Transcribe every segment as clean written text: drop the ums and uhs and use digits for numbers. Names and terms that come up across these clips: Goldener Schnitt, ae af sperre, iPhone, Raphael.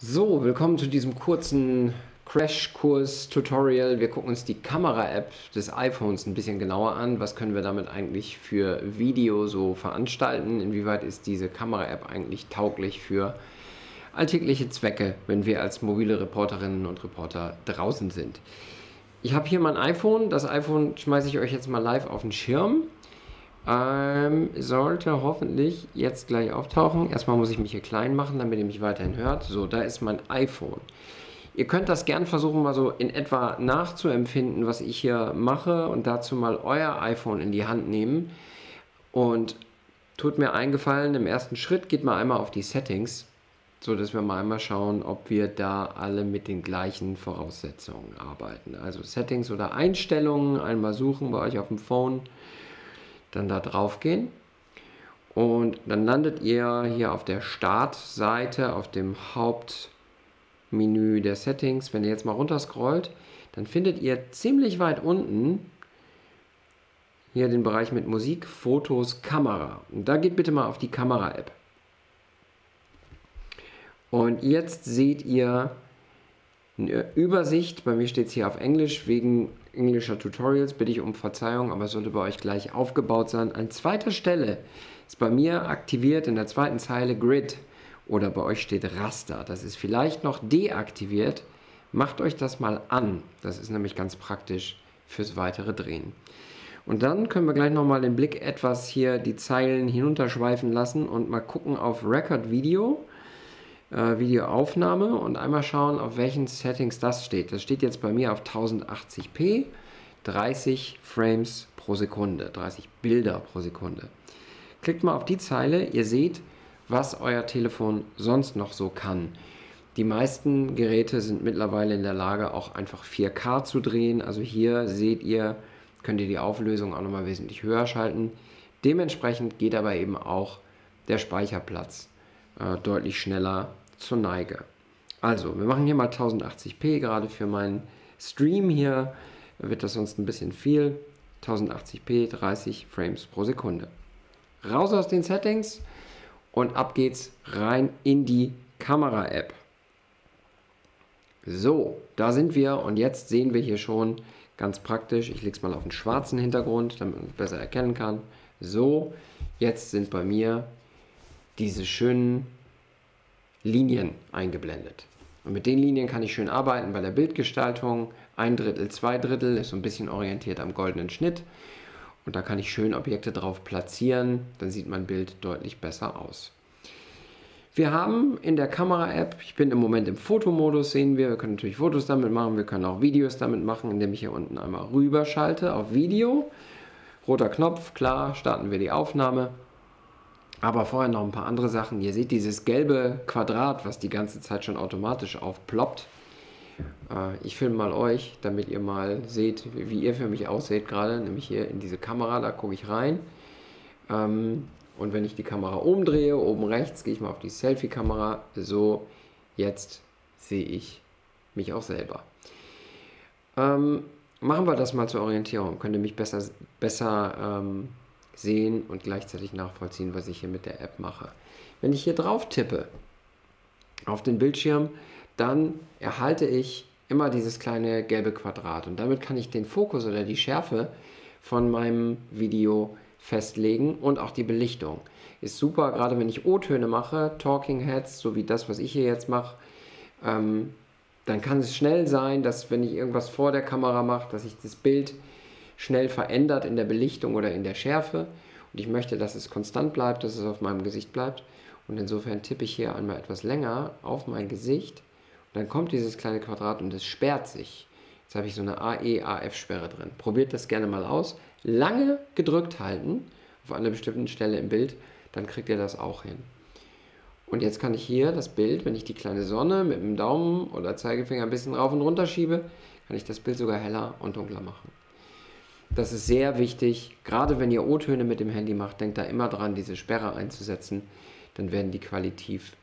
So, willkommen zu diesem kurzen Crashkurs-Tutorial. Wir gucken uns die Kamera-App des iPhones ein bisschen genauer an. Was können wir damit eigentlich für Video so veranstalten? Inwieweit ist diese Kamera-App eigentlich tauglich für alltägliche Zwecke, wenn wir als mobile Reporterinnen und Reporter draußen sind? Ich habe hier mein iPhone. Das iPhone schmeiße ich euch jetzt mal live auf den Schirm. Sollte hoffentlich jetzt gleich auftauchen. Erstmal muss ich mich hier klein machen, damit ihr mich weiterhin hört. So, da ist mein iPhone. Ihr könnt das gern versuchen, mal so in etwa nachzuempfinden, was ich hier mache, und dazu mal euer iPhone in die Hand nehmen. Und tut mir einen Gefallen, im ersten Schritt geht mal einmal auf die Settings, so dass wir mal einmal schauen, ob wir da alle mit den gleichen Voraussetzungen arbeiten. Also Settings oder Einstellungen, einmal suchen bei euch auf dem Phone. Dann da drauf gehen und dann landet ihr hier auf der Startseite, auf dem Hauptmenü der Settings. Wenn ihr jetzt mal runterscrollt, dann findet ihr ziemlich weit unten hier den Bereich mit Musik, Fotos, Kamera. Und da geht bitte mal auf die Kamera-App. Und jetzt seht ihr eine Übersicht, bei mir steht es hier auf Englisch, wegen englischer Tutorials bitte ich um Verzeihung, aber es sollte bei euch gleich aufgebaut sein. An zweiter Stelle ist bei mir aktiviert in der zweiten Zeile Grid oder bei euch steht Raster. Das ist vielleicht noch deaktiviert, macht euch das mal an. Das ist nämlich ganz praktisch fürs weitere Drehen. Und dann können wir gleich nochmal den Blick etwas hier die Zeilen hinunterschweifen lassen und mal gucken auf Record Video. Videoaufnahme und einmal schauen, auf welchen Settings das steht. Das steht jetzt bei mir auf 1080p, 30 Frames pro Sekunde, 30 Bilder pro Sekunde. Klickt mal auf die Zeile, ihr seht, was euer Telefon sonst noch so kann. Die meisten Geräte sind mittlerweile in der Lage, auch einfach 4K zu drehen. Also hier seht ihr, könnt ihr die Auflösung auch nochmal wesentlich höher schalten. Dementsprechend geht aber eben auch der Speicherplatz deutlich schneller zur Neige. Also, wir machen hier mal 1080p, gerade für meinen Stream hier wird das sonst ein bisschen viel. 1080p, 30 Frames pro Sekunde. Raus aus den Settings und ab geht's rein in die Kamera-App. So, da sind wir und jetzt sehen wir hier schon ganz praktisch, ich lege es mal auf einen schwarzen Hintergrund, damit man es besser erkennen kann. So, jetzt sind bei mir diese schönen Linien eingeblendet. Und mit den Linien kann ich schön arbeiten bei der Bildgestaltung. 1/3, 2/3 ist so ein bisschen orientiert am goldenen Schnitt. Und da kann ich schön Objekte drauf platzieren. Dann sieht mein Bild deutlich besser aus. Wir haben in der Kamera-App, ich bin im Moment im Fotomodus, sehen wir. Wir können natürlich Fotos damit machen. Wir können auch Videos damit machen, indem ich hier unten einmal rüber schalte auf Video. Roter Knopf, klar, starten wir die Aufnahme. Aber vorher noch ein paar andere Sachen. Ihr seht dieses gelbe Quadrat, was die ganze Zeit schon automatisch aufploppt. Ich filme mal euch, damit ihr mal seht, wie ihr für mich ausseht gerade. Nämlich hier in diese Kamera, da gucke ich rein. Und wenn ich die Kamera umdrehe, oben rechts, gehe ich mal auf die Selfie-Kamera. So, jetzt sehe ich mich auch selber. Machen wir das mal zur Orientierung. Könnt ihr mich besser sehen und gleichzeitig nachvollziehen, was ich hier mit der App mache. Wenn ich hier drauf tippe auf den Bildschirm, dann erhalte ich immer dieses kleine gelbe Quadrat und damit kann ich den Fokus oder die Schärfe von meinem Video festlegen und auch die Belichtung. Ist super, gerade wenn ich O-Töne mache, Talking Heads, so wie das, was ich hier jetzt mache, dann kann es schnell sein, dass wenn ich irgendwas vor der Kamera mache, dass ich das Bild schnell verändert in der Belichtung oder in der Schärfe und ich möchte, dass es konstant bleibt, dass es auf meinem Gesicht bleibt und insofern tippe ich hier einmal etwas länger auf mein Gesicht und dann kommt dieses kleine Quadrat und es sperrt sich. Jetzt habe ich so eine AE-AF-Sperre drin. Probiert das gerne mal aus. Lange gedrückt halten auf einer bestimmten Stelle im Bild, dann kriegt ihr das auch hin. Und jetzt kann ich hier das Bild, wenn ich die kleine Sonne mit dem Daumen oder Zeigefinger ein bisschen rauf und runter schiebe, kann ich das Bild sogar heller und dunkler machen. Das ist sehr wichtig, gerade wenn ihr O-Töne mit dem Handy macht, denkt da immer dran, diese Sperre einzusetzen, dann werden die qualitativ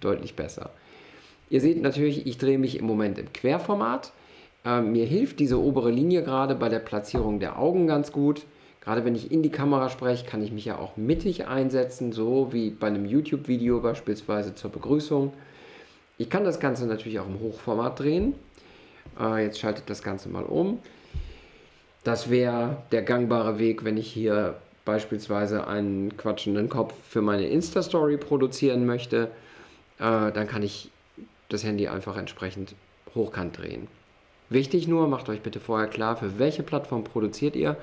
deutlich besser. Ihr seht natürlich, ich drehe mich im Moment im Querformat. Mir hilft diese obere Linie gerade bei der Platzierung der Augen ganz gut, Gerade wenn ich in die Kamera spreche, kann ich mich ja auch mittig einsetzen, so wie bei einem YouTube-Video beispielsweise zur Begrüßung. Ich kann das Ganze natürlich auch im Hochformat drehen. Jetzt schaltet das Ganze mal um. Das wäre der gangbare Weg, wenn ich hier beispielsweise einen quatschenden Kopf für meine Insta-Story produzieren möchte. Dann kann ich das Handy einfach entsprechend hochkant drehen. Wichtig nur, macht euch bitte vorher klar, für welche Plattform produziert ihr.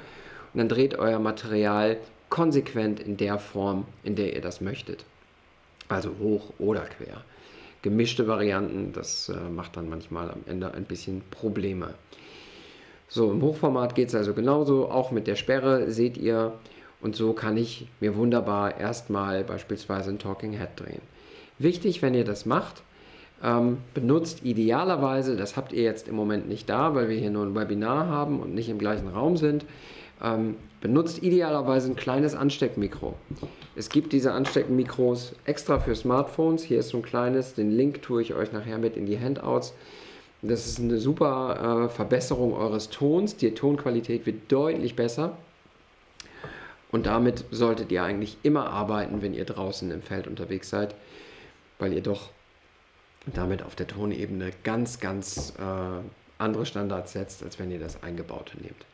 Und dann dreht euer Material konsequent in der Form, in der ihr das möchtet. Also hoch oder quer. Gemischte Varianten, das macht dann manchmal am Ende ein bisschen Probleme. So, im Hochformat geht es also genauso, auch mit der Sperre seht ihr. Und so kann ich mir wunderbar erstmal beispielsweise ein Talking Head drehen. Wichtig, wenn ihr das macht, benutzt idealerweise, das habt ihr jetzt im Moment nicht da, weil wir hier nur ein Webinar haben und nicht im gleichen Raum sind, benutzt idealerweise ein kleines Ansteckmikro. Es gibt diese Ansteckmikros extra für Smartphones. Hier ist so ein kleines, den Link tue ich euch nachher mit in die Handouts. Das ist eine super Verbesserung eures Tons. Die Tonqualität wird deutlich besser. Und damit solltet ihr eigentlich immer arbeiten, wenn ihr draußen im Feld unterwegs seid, weil ihr doch damit auf der Tonebene ganz, ganz andere Standards setzt, als wenn ihr das Eingebaute nehmt.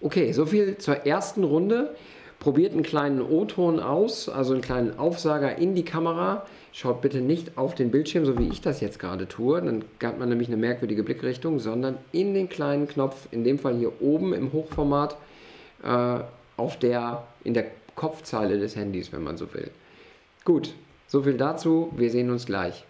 Okay, soviel zur ersten Runde. Probiert einen kleinen O-Ton aus, also einen kleinen Aufsager in die Kamera. Schaut bitte nicht auf den Bildschirm, so wie ich das jetzt gerade tue. Dann hat man nämlich eine merkwürdige Blickrichtung, sondern in den kleinen Knopf, in dem Fall hier oben im Hochformat, in der Kopfzeile des Handys, wenn man so will. Gut, soviel dazu. Wir sehen uns gleich.